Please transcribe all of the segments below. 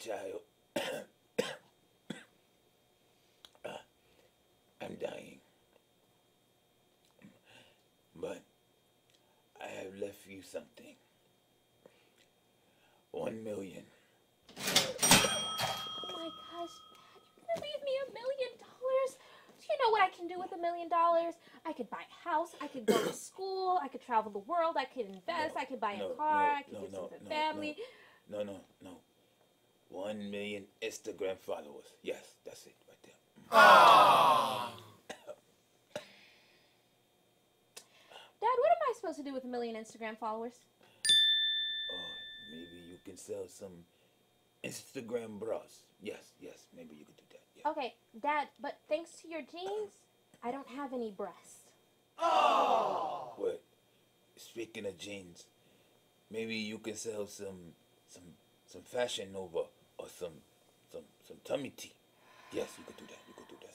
child. I'm dying. But I have left you something. 1 million. Oh my gosh, Dad, you're gonna leave me $1 million? Do you know what I can do with $1 million? I could buy a house, I could go to school, I could travel the world, I could invest, I could buy a car, I could give some to family. No. 1 million Instagram followers. Yes, that's it right there. Aww. Dad, what am I supposed to do with 1 million Instagram followers? Oh, maybe you can sell some Instagram bras. Yes, maybe you could do that. Yeah. Okay, Dad, but thanks to your jeans, I don't have any breasts. Oh! Well, speaking of jeans, maybe you can sell some Fashion Nova or some tummy tea. Yes, you could do that.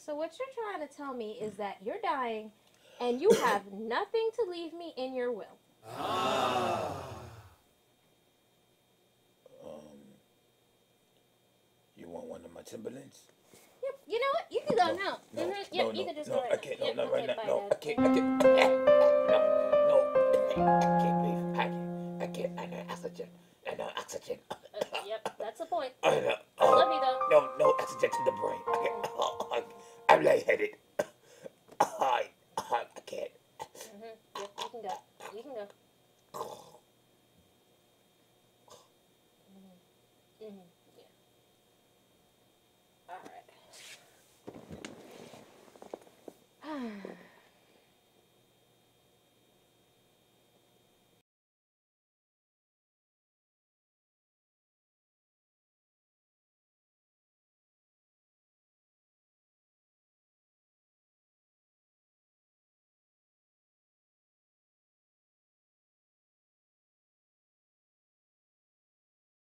So what you're trying to tell me is that you're dying and you have nothing to leave me in your will. Ah. You want one of my Timberlands? Yep. You know what? You can go now. No, I can't. No, I can't. Yep, that's the point. I love you though. No oxygen to the brain. Okay. I'm lightheaded. I can't. Yep, you can go.